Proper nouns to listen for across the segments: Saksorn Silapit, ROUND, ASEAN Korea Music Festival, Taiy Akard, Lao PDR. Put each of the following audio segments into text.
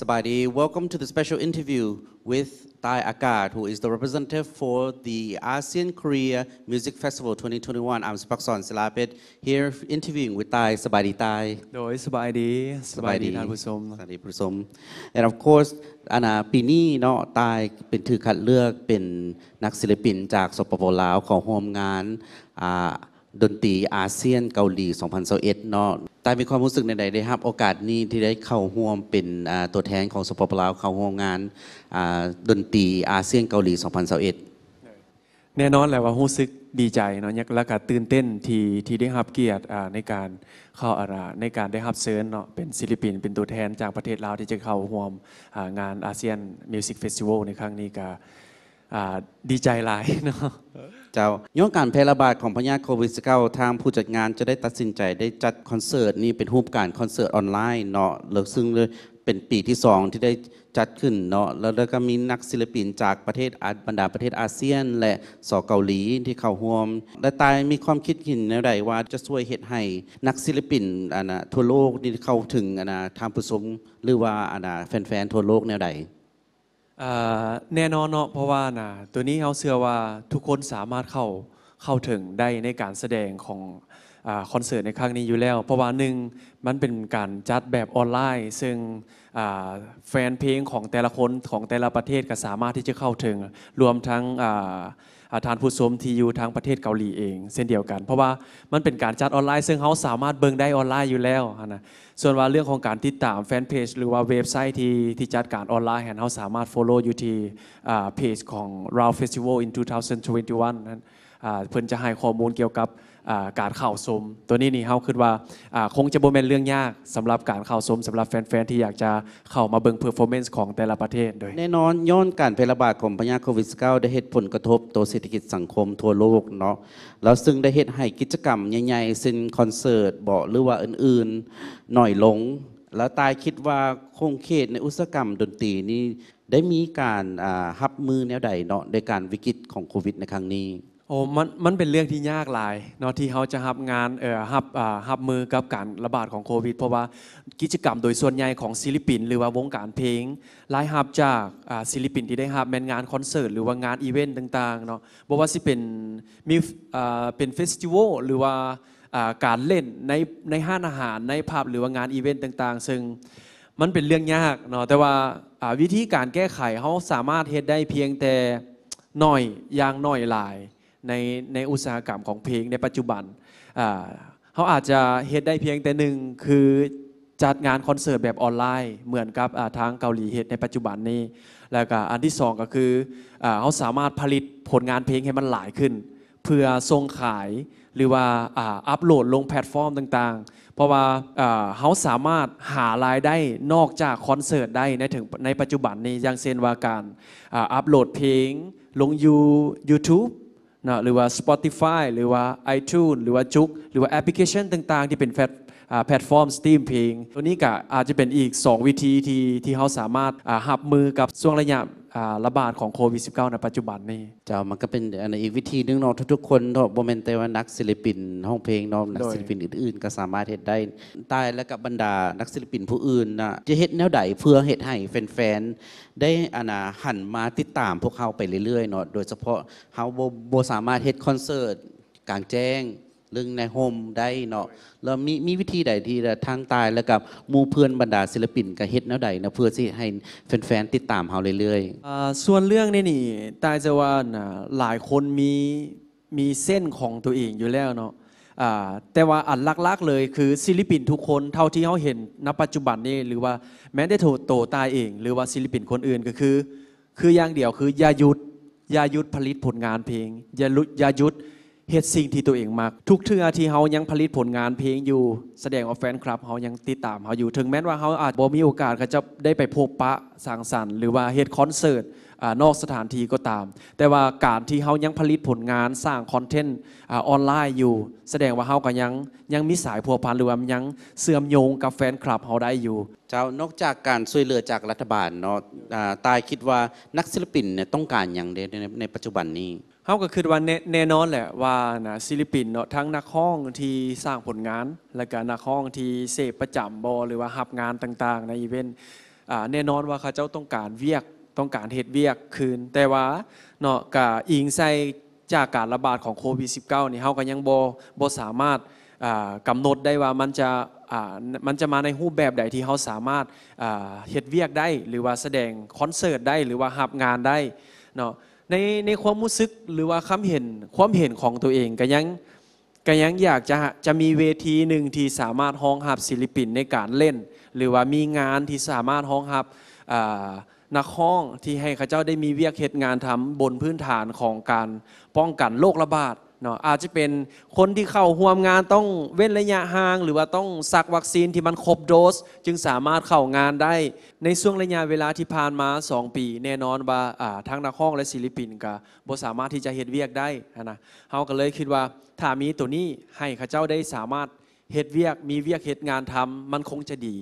Sabadi, welcome to the special interview with Taiy Akard, who is the representative for the ASEAN Korea Music Festival 2021. I'm Saksorn Silapit, here interviewing with Taiy. Sabadi, Taiy. Sabadi. Sabadi, Sabadi Pusom. And of course, Pini, Taiy,เป็นถือคัดเลือกเป็นนักศิลปินจากสปปลาวของโฮมงานดนตรีอาเซียนเกาหลี 2021 ตายมีความรู้สึกในใดได้ครับโอกาสนี้ที่ได้เข้าร่วมเป็นตัวแทนของสปปลาวเข้าร่วมงานดนตรีอาเซียนเกาหลี 2021 แน่นอนแหละว่ารู้สึกดีใจและก็ตื่นเต้นที่ได้รับเกียรติในการเข้าในการได้รับเชิญเป็นศิลปินเป็นตัวแทนจากประเทศลาวที่จะเข้าร่วมงานอาเซียนมิวสิกเฟสติวัลในครั้งนี้ก็ดีใจหลายเจ้าย้อนการแพร่ระบาดของพยาธิโควิด -19 ทางผู้จัดงานจะได้ตัดสินใจได้จัดคอนเสิร์ตนี้เป็นรูปการคอนเสิร์ตออนไลน์ซึ่งเป็นปีที่2ที่ได้จัดขึ้นแล้วก็มีนักศิลปินจากประเทศบรรดาประเทศอาเซียนและสเกาหลีที่เข้าร่วมและตายมีความคิดเห็นแนวใดว่าจะช่วยเฮ็ดให้นักศิลปินทั่วโลกที่เข้าถึงทางผู้ชมหรือว่าแฟนๆทั่วโลกแนวใดแน่นอนเพราะว่าตัวนี้เขาเชื่อว่าทุกคนสามารถเข้าถึงได้ในการแสดงของคอนเสิร์ตในครั้งนี้อยู่แล้วเพราะว่าหนึ่งมันเป็นการจัดแบบออนไลน์ซึ่งแฟนเพลงของแต่ละคนของแต่ละประเทศก็สามารถที่จะเข้าถึงรวมทั้งทานผู้ชมที่อยู่ทางประเทศเกาหลีเองเช่นเดียวกันเพราะว่ามันเป็นการจัดออนไลน์ซึ่งเขาสามารถเบิ่งได้ออนไลน์อยู่แล้วนะส่วนว่าเรื่องของการติดตามแฟนเพจหรือว่าเว็บไซต์ที่จัดการออนไลน์เขาสามารถ follow อยู่ที่เพจของ ROUND Festival in 2021 นั้นเพิ่นจะให้ข้อมูลเกี่ยวกับการข่าวสมตัวนี้เฮาคิดว่าคงจะบ่แม่นเรื่องยากสำหรับการข่าวสมสำหรับแฟนๆที่อยากจะเข้ามาเบิ่งเพอร์ฟอร์แมนซ์ของแต่ละประเทศโดยแน่นอนย้อนการแพร่ระบาดของพยาธิโควิด -19 ได้เฮ็ดผลกระทบต่อเศรษฐกิจสังคมทั่วโลกแล้วซึ่งได้เฮ็ดให้กิจกรรมใหญ่ๆเช่นคอนเสิร์ตหรือว่าอื่นๆน้อยลงแล้วตายคิดว่าคงเขตในอุตสาหกรรมดนตรีนี้ได้มีการรับมือแนวใดในการวิกฤตของโควิดในครั้งนี้โอ้มันเป็นเรื่องที่ยากหลายที่เขาจะรับงานรับมือกับการระบาดของโควิดเพราะว่ากิจกรรมโดยส่วนใหญ่ของศิลปินหรือว่าวงการเพลงหลายรับจากศิลปินที่ได้รับงานคอนเสิร์ตหรือว่างานอีเวนต์ต่างๆบ่ว่าสิเป็นเฟสติวัลหรือว่าการเล่นในห้างอาหารในผับหรือว่างานอีเวนต์ต่างๆซึ่งมันเป็นเรื่องยากแต่ว่าวิธีการแก้ไขเขาสามารถเฮ็ดได้เพียงแต่น้อยอย่างน้อยหลายในอุตสาหกรรมของเพลงในปัจจุบันเขาอาจจะเฮ็ดได้เพียงแต่หนึ่งคือจัดงานคอนเสิร์ตแบบออนไลน์เหมือนกับทางเกาหลีเฮ็ดในปัจจุบันนี้แล้วก็อันที่2ก็คือเขาสามารถผลิตผลงานเพลงให้มันหลายขึ้นเพื่อส่งขายหรือว่าอัปโหลดลงแพลตฟอร์มต่างๆเพราะว่าเขาสามารถหารายได้นอกจากคอนเสิร์ตได้ในปัจจุบันนี้อย่างเช่นว่าการอัปโหลดเพลงลง YouTubeหรือว่า Spotify หรือว่า iTunes หรือว่าจุกหรือว่าแอปพลิเคชันต่างๆที่เป็นแพลตฟอร์มสตรีมเพลงตัวนี้ก็อาจจะเป็นอีก2วิธีที่เขาสามารถรับมือกับช่วงระยะระบาดของโควิด -19 ในปัจจุบันนี้เจ้ามันก็เป็นอีกวิธีนึงทุกๆคนบ่แม่นแต่ว่านักศิลปินห้องเพลงนักศิลปินอื่นๆก็สามารถเฮ็ดได้ตายและกับบรรดานักศิลปินผู้อื่นจะเฮ็ดแนวใดเพื่อเฮ็ดให้แฟนๆได้หันมาติดตามพวกเขาไปเรื่อยๆโดยเฉพาะเฮาบ่สามารถเฮ็ดคอนเสิร์ตกลางแจ้งเรื่องในโฮมได้แล้วมีวิธีใดที่ทางตายแล้วกับมู่เพื่อนบรรดาศิลปินกับเฮ็ดแนวใดเพื่อที่ให้แฟนๆติดตามเฮาเรื่อยๆส่วนเรื่องนี่ตายจะว่าหลายคนมีเส้นของตัวเองอยู่แล้วแต่ว่าอันลักๆเลยคือศิลปินทุกคนเท่าที่เขาเห็นณปัจจุบันนี้หรือว่าแม้ได้โตตายเองหรือว่าศิลปินคนอื่นก็คืออย่างเดียวคืออย่าหยุดผลิตผลงานเพลงอย่าหยุดเฮ็ดสิ่งที่ตัวเองมักทุกเทื่อที่เฮายังผลิตผลงานเพลงอยู่แสดงว่าแฟนคลับเฮายังติดตามเฮาอยู่ถึงแม้ว่าเฮาอาจบ่มีโอกาสจะได้ไปพบปะสังสรรค์หรือว่าเฮ็ดคอนเสิร์ตนอกสถานที่ก็ตามแต่ว่าการที่เฮายังผลิตผลงานสร้างคอนเทนต์ออนไลน์อยู่แสดงว่าเฮาก็ยังมีสายพัวพันหรือว่ายังเสื่อมโยงกับแฟนคลับเฮาได้อยู่เจ้านอกจากการช่วยเหลือจากรัฐบาลตายคิดว่านักศิลปินเนี่ยต้องการอย่างใดในปัจจุบันนี้เขาก็คือว่าแน่นอนแหละว่าศิลปินทั้งนักร้องที่สร้างผลงานและก็นักร้องที่เสพประจำหรือว่ารับงานต่างๆในอีเวนต์ แน่นอนว่าเขาเจ้าต้องการเวียกต้องการเหตุเวียกคืนแต่ว่าเนาะกะอิงใส่จากการระบาดของโควิด -19 นี่เขาก็ยังบ่สามารถกำหนดได้ว่ามันจะมาในรูปแบบใดที่เขาสามารถเฮ็ดเวียกได้หรือว่าแสดงคอนเสิร์ตได้หรือว่ารับงานได้เนาะในความรู้สึกหรือว่าความเห็นของตัวเองก็ยังอยากจะมีเวทีหนึ่งที่สามารถรองรับศิลปินในการเล่นหรือว่ามีงานที่สามารถรองรับนักร้องที่ให้เขาเจ้าได้มีเวียกเฮ็ดงานทำบนพื้นฐานของการป้องกันโรคระบาดเนาะอาจจะเป็นคนที่เข้าร่วมงานต้องเว้นระยะห่างหรือว่าต้องสักวัคซีนที่มันครบโดสจึงสามารถเข้างานได้ในช่วงระยะเวลาที่ผ่านมา2 ปีแน่นอนว่าทั้งนักร้องและศิลปินก็บ่สามารถที่จะเฮ็ดเวียกได้นะเฮาก็เลยคิดว่าถ้ามีตัวนี้ให้เขาเจ้าได้สามารถเฮ็ดเวียกมีเวียกเฮ็ดงานทำมันคงจะดี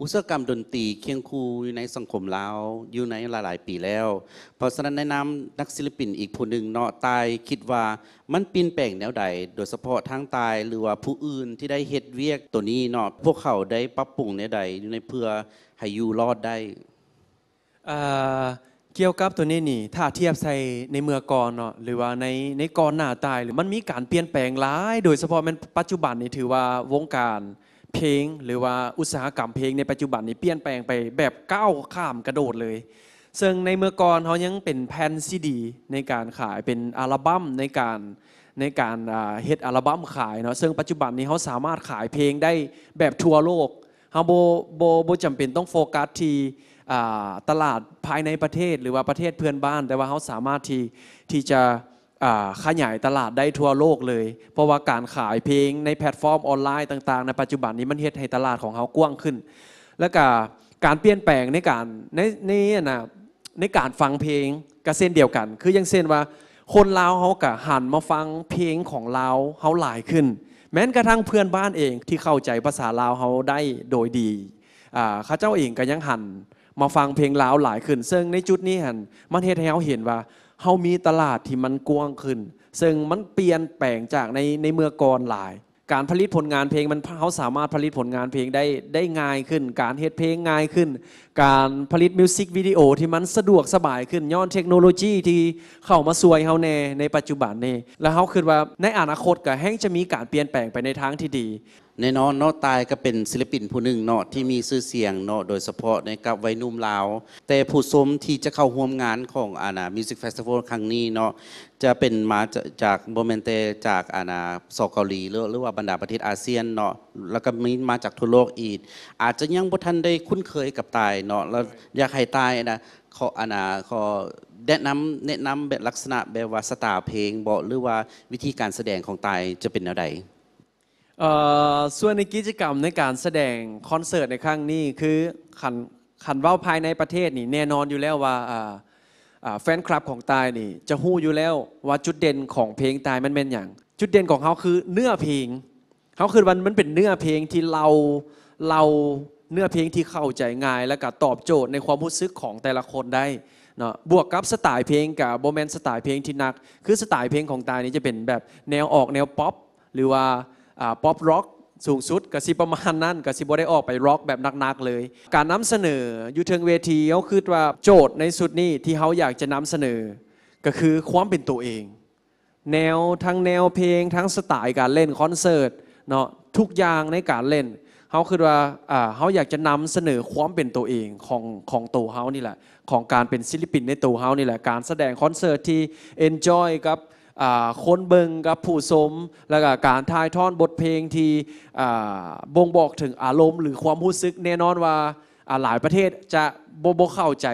อุตสาหกรรมดนตรีเคียงคู่ในสังคมลาวอยู่ในหลายๆปีแล้วเพราะฉะนั้นแนะนำนักศิลปินอีกผู้หนึ่งเนาะตายคิดว่ามันเปลี่ยนแปลงแนวใดโดยเฉพาะทางตายหรือว่าผู้อื่นที่ได้เฮ็ดเวียกตัวนี้เนาะพวกเขาได้ปรับปรุงแนวใดอยู่ในเพื่อให้อยู่รอดได้เกี่ยวกับตัวนี้นี่ถ้าเทียบใส่ในเมื่อก่อนเนาะหรือว่าในก่อนหน้าตายหรือมันมีการเปลี่ยนแปลงหลายโดยเฉพาะมันปัจจุบันนี่ถือว่าวงการเพลงหรือว่าอุตสาหกรรมเพลงในปัจจุบันนี้เปลี่ยนแปลงไปแบบก้าวข้ามกระโดดเลยซึ่งในเมื่อก่อนเขายังเป็นแผ่นซีดีในการขายเป็นอัลบั้มในการเฮ็ดอัลบั้มขายเนาะซึ่งปัจจุบันนี้เขาสามารถขายเพลงได้แบบทั่วโลกเขาโบจำเป็นต้องโฟกัสที่ตลาดภายในประเทศหรือว่าประเทศเพื่อนบ้านแต่ว่าเขาสามารถที่จะขยายตลาดได้ทั่วโลกเลยเพราะว่าการขายเพลงในแพลตฟอร์มออนไลน์ต่างๆในปัจจุบันนี้มันเฮ็ดให้ตลาดของเขากว้างขึ้นและการเปลี่ยนแปลงในการฟังเพลงก็เช่นเดียวกันคืออย่างเช่นว่าคนลาวเขาก็หันมาฟังเพลงของลาวเขาหลายขึ้นแม้กระทั่งเพื่อนบ้านเองที่เข้าใจภาษาลาวเขาได้โดยดีเขาเจ้าเองก็ยังหันมาฟังเพลงลาวหลายขึ้นซึ่งในจุดนี้หันมันเฮ็ดให้เขาเห็นว่าเขามีตลาดที่มันกว้างขึ้นซึ่งมันเปลี่ยนแปลงจากในเมื่อก่อนหลายการผลิตผลงานเพลงมันเขาสามารถผลิตผลงานเพลงได้ง่ายขึ้นการเฮ็ดเพลงง่ายขึ้นการผลิตมิวสิกวิดีโอที่มันสะดวกสบายขึ้นย้อนเทคโนโลยีที่เข้ามาช่วยเขาในปัจจุบันนี้แล้วเขาคิดว่าในอนาคตก็แห่งจะมีการเปลี่ยนแปลงไปในทางที่ดีแน่นอนเนาะตายก็เป็นศิลปินผู้หนึ่งเนาะที่มีชื่อเสียงเนาะโดยเฉพาะในกับวัยหนุ่มลาวแต่ผู้ชมที่จะเข้าร่วมงานของมิวสิกเฟสติวัลครั้งนี้เนาะจะเป็นมาจากโบเมนเตจากเกาหลีหรือว่าบรรดาประเทศอาเซียนเนาะแล้วก็มีมาจากทั่วโลกอีกอาจจะยังบ่ทันได้คุ้นเคยกับตายเนาะแล้วอยากให้ตายขอแนะนำแบบลักษณะแบบว่าสไตล์เพลงบ่หรือว่าวิธีการแสดงของตายจะเป็นแนวใดส่วนในกิจกรรมในการแสดงคอนเสิร์ตในครั้งนี้คือขันว่าภายในประเทศนี่แน่นอนอยู่แล้วว่าแฟนคลับของตายนี่จะฮู้อยู่แล้วว่าจุดเด่นของเพลงตายมันเป็นอย่างจุดเด่นของเขาคือเนื้อเพลงเขาคือมันเป็นเนื้อเพลงที่เราเนื้อเพลงที่เข้าใจง่ายและก็ตอบโจทย์ในความรู้สึกของแต่ละคนได้เนาะบวกกับสไตล์เพลงกับโบแมนสไตล์เพลงที่นักคือสไตล์เพลงของตายนี่จะเป็นแบบแนวออกแนวป๊อปหรือว่าป๊อปร็อกสูงสุดก็สิประมาณนั้นก็สิบ่ได้ออกไปร็อกแบบหนักๆเลยการนำเสนออยู่เทิงเวทีเขาคือว่าโจทย์ในสุดนี้ที่เขาอยากจะนำเสนอก็คือความเป็นตัวเองแนวทั้งแนวเพลงทั้งสไตล์การเล่นคอนเสิร์ตเนาะทุกอย่างในการเล่นเขาคือว่าเขาอยากจะนำเสนอความเป็นตัวเองของตัวเขานี่แหละของการเป็นศิลปินในตัวเขานี่แหละการแสดงคอนเสิร์ตที่เอนจอยกับคนเบิงกับผู้ชมและก็การถ่ายทอดบทเพลงที่บ่งบอกถึงอารมณ์หรือความรู้สึกแน่นอนว่าหลายประเทศจะบ่เข้าใจ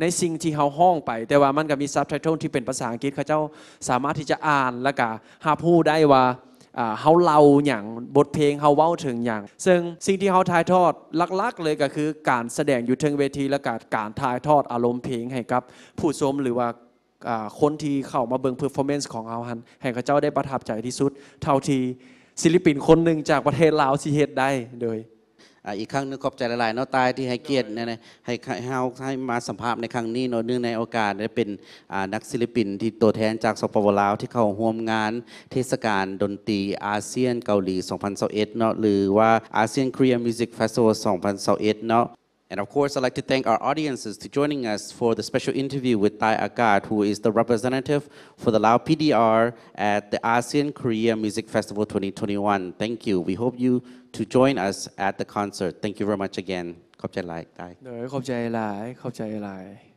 ในสิ่งที่เขาห้องไปแต่ว่ามันก็มีซับไตเติลที่เป็นภาษาอังกฤษเขาเจ้าสามารถที่จะอ่านและก็รับรู้ได้ว่าเขาเล่าอย่างบทเพลงเขาเว้าถึงอย่างซึ่งสิ่งที่เขาถ่ายทอดหลักๆเลยก็คือการแสดงอยู่เทิงเวทีและการถ่ายทอดอารมณ์เพลงให้กับผู้ชมหรือว่าคนที่เข้ามาเบิ่งเพอร์ฟอร์แมนซ์ของเขาให้เขาเจ้าได้ประทับใจที่สุดเท่าที่ศิลปินคนหนึ่งจากประเทศลาวสิเฮ็ดได้โดยอีกครั้งนึงขอบใจหลายๆเนาะตายที่ให้เกียรติให้มาสัมภาษณ์ในครั้งนี้เนาะเนื่องในโอกาสได้เป็นนักศิลปินที่ตัวแทนจากสปป.ลาวที่เข้าร่วมงานเทศกาลดนตรีอาเซียนเกาหลี2021เนาะหรือว่า ASEAN Korea Music Festival 2021เนาะ And of course, I'd like to thank our audiences for joining us for the special interview with Taiy Akard, who is the representative for the Lao PDR at the ASEAN Korea Music Festival 2021. Thank you. We hope you to join us at the concert. Thank you very much again. ขอบใจหลาย ขอบใจหลาย